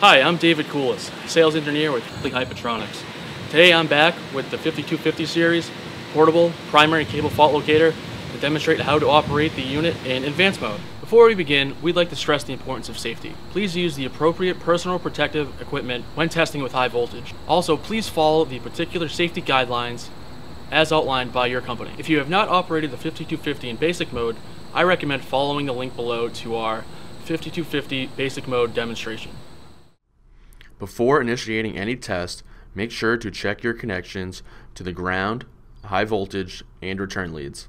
Hi, I'm David Koulas, sales engineer with HIPOTRONICS. Today I'm back with the 5250 series portable primary cable fault locator to demonstrate how to operate the unit in advanced mode. Before we begin, we'd like to stress the importance of safety. Please use the appropriate personal protective equipment when testing with high voltage. Also, please follow the particular safety guidelines as outlined by your company. If you have not operated the 5250 in basic mode, I recommend following the link below to our 5250 basic mode demonstration. Before initiating any test, make sure to check your connections to the ground, high voltage, and return leads.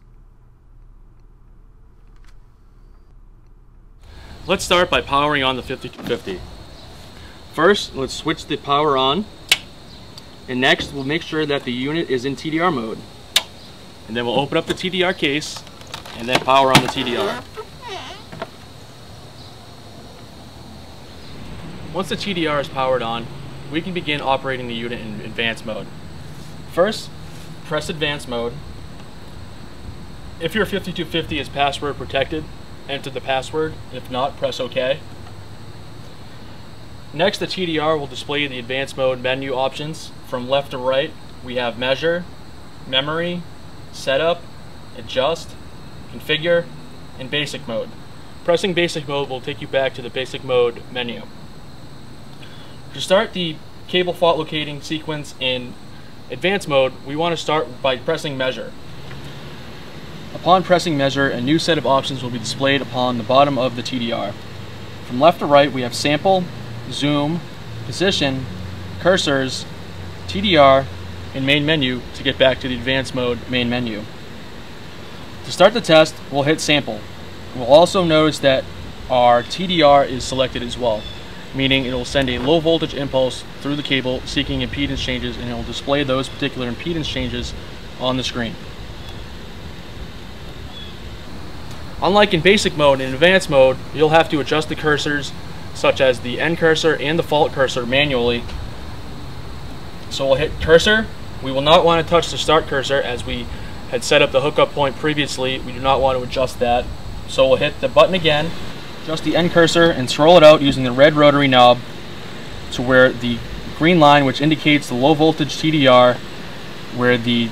Let's start by powering on the 5250. First, let's switch the power on, and next we'll make sure that the unit is in TDR mode. And then we'll open up the TDR case and then power on the TDR. Once the TDR is powered on, we can begin operating the unit in advanced mode. First, press advanced mode. If your 5250 is password protected, enter the password. If not, press OK. Next, the TDR will display the advanced mode menu options. From left to right, we have measure, memory, setup, adjust, configure, and basic mode. Pressing basic mode will take you back to the basic mode menu. To start the cable fault locating sequence in advanced mode, we want to start by pressing measure. Upon pressing measure, a new set of options will be displayed upon the bottom of the TDR. From left to right, we have sample, zoom, position, cursors, TDR, and main menu to get back to the advanced mode main menu. To start the test, we'll hit sample. We'll also notice that our TDR is selected as well, meaning it will send a low voltage impulse through the cable seeking impedance changes, and it will display those particular impedance changes on the screen. Unlike in basic mode, in advanced mode, you'll have to adjust the cursors such as the end cursor and the fault cursor manually. So we'll hit cursor. We will not want to touch the start cursor as we had set up the hookup point previously. We do not want to adjust that. So we'll hit the button again. Adjust the end cursor and scroll it out using the red rotary knob to where the green line, which indicates the low voltage TDR, where the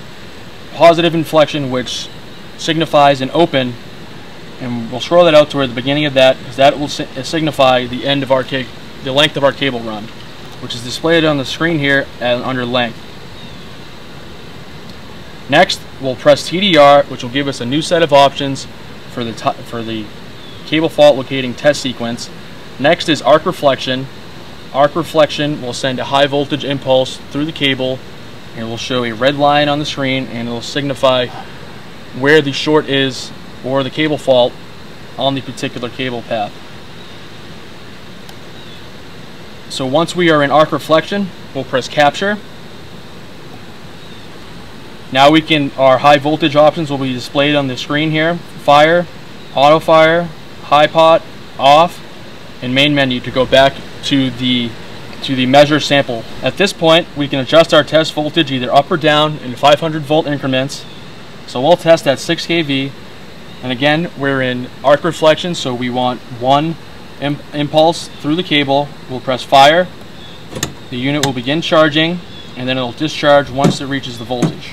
positive inflection, which signifies an open, and we'll scroll that out to where the beginning of that, because that will signify the end of our the length of our cable run, which is displayed on the screen here under length. Next, we'll press TDR, which will give us a new set of options for the cable fault locating test sequence. Next is arc reflection. Arc reflection will send a high voltage impulse through the cable, and it will show a red line on the screen, and it will signify where the short is or the cable fault on the particular cable path. So once we are in arc reflection, we'll press capture. Now we can, our high voltage options will be displayed on the screen here. Fire, auto fire, HiPot, off, and main menu to go back to the measure sample. At this point, we can adjust our test voltage either up or down in 500 volt increments. So we'll test at 6 kV. And again, we're in arc reflection, so we want one impulse through the cable. We'll press fire. The unit will begin charging, and then it'll discharge once it reaches the voltage.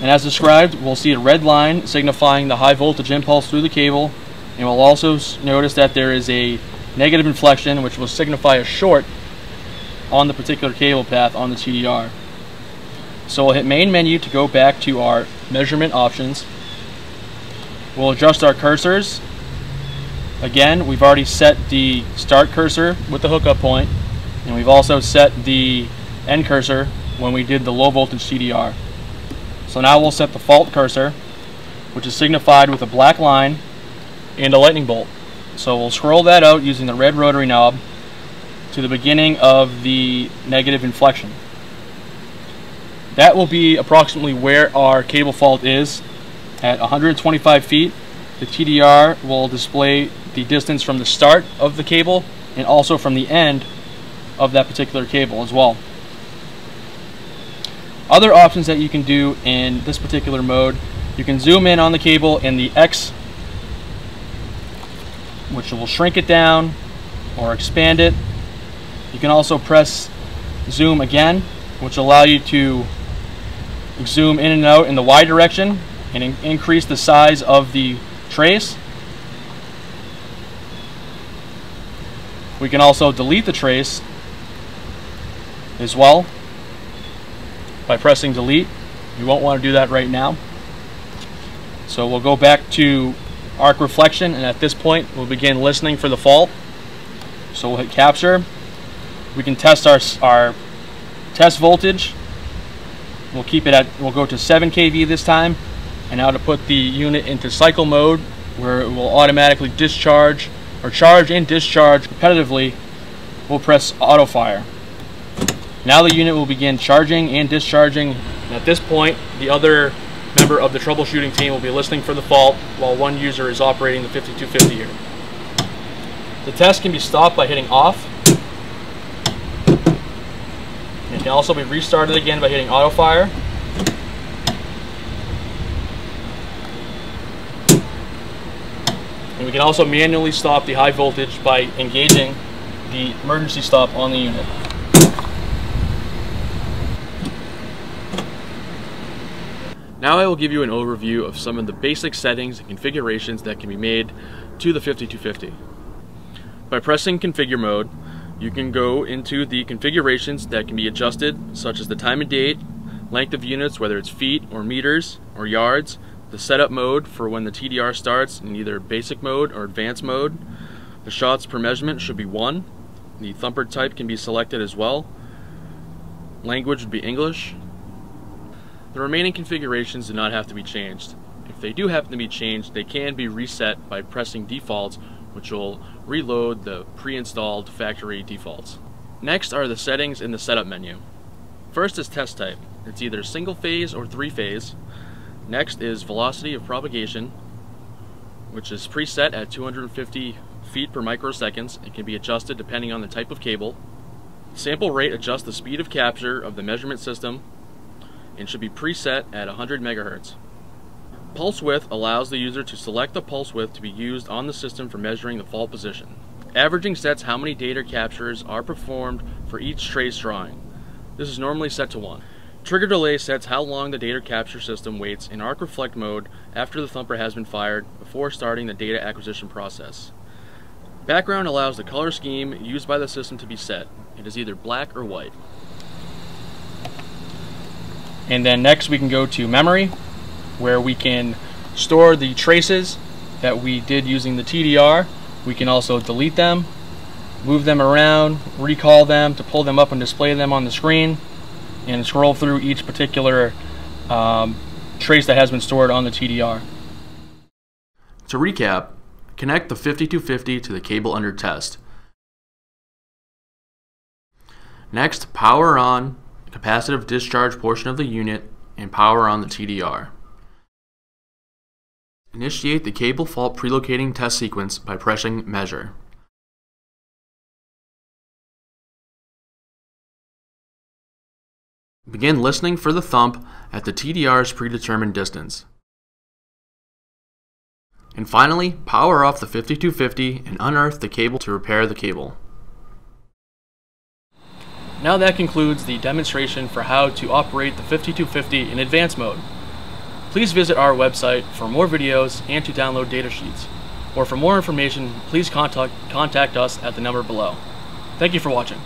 And as described, we'll see a red line signifying the high voltage impulse through the cable, and we'll also notice that there is a negative inflection, which will signify a short on the particular cable path on the TDR. So we'll hit main menu to go back to our measurement options. We'll adjust our cursors. Again, we've already set the start cursor with the hookup point, and we've also set the end cursor when we did the low voltage TDR. So now we'll set the fault cursor, which is signified with a black line and a lightning bolt. So we'll scroll that out using the red rotary knob to the beginning of the negative inflection. That will be approximately where our cable fault is. At 125 feet, the TDR will display the distance from the start of the cable and also from the end of that particular cable as well. Other options that you can do in this particular mode, you can zoom in on the cable in the X, which will shrink it down or expand it, You can also press zoom again, which will allow you to zoom in and out in the Y direction and increase the size of the trace. We can also delete the trace as well by pressing delete. You won't want to do that right now. So we'll go back to arc reflection, and at this point we'll begin listening for the fault. So we'll hit capture. We can test our test voltage. We'll keep it at, we'll go to 7 kV this time, and now to put the unit into cycle mode where it will automatically discharge or charge and discharge repetitively, we'll press auto fire. Now the unit will begin charging and discharging. And at this point, the other member of the troubleshooting team will be listening for the fault while one user is operating the 5250 here. The test can be stopped by hitting off. It can also be restarted again by hitting auto fire. And we can also manually stop the high voltage by engaging the emergency stop on the unit. Now I will give you an overview of some of the basic settings and configurations that can be made to the 5250. By pressing configure mode, you can go into the configurations that can be adjusted, such as the time and date, length of units, whether it's feet or meters or yards, the setup mode for when the TDR starts in either basic mode or advanced mode. The shots per measurement should be 1. The thumper type can be selected as well. Language would be English. The remaining configurations do not have to be changed. If they do happen to be changed, they can be reset by pressing defaults, which will reload the pre-installed factory defaults. Next are the settings in the setup menu. First is test type. It's either single phase or 3-phase. Next is velocity of propagation, which is preset at 250 feet per microseconds. It can be adjusted depending on the type of cable. Sample rate adjusts the speed of capture of the measurement system and should be preset at 100 megahertz. Pulse width allows the user to select the pulse width to be used on the system for measuring the fault position. Averaging sets how many data captures are performed for each trace drawing. This is normally set to 1. Trigger delay sets how long the data capture system waits in arc reflect mode after the thumper has been fired before starting the data acquisition process. Background allows the color scheme used by the system to be set. It is either black or white. And then next we can go to memory, where we can store the traces that we did using the TDR. We can also delete them, move them around, recall them to pull them up and display them on the screen, and scroll through each particular trace that has been stored on the TDR. To recap, connect the 5250 to the cable under test. Next, power on the capacitive discharge portion of the unit and power on the TDR. Initiate the cable fault prelocating test sequence by pressing measure. Begin listening for the thump at the TDR's predetermined distance. And finally, power off the 5250 and unearth the cable to repair the cable. Now that concludes the demonstration for how to operate the 5250 in advanced mode. Please visit our website for more videos and to download data sheets. Or for more information, please contact us at the number below. Thank you for watching.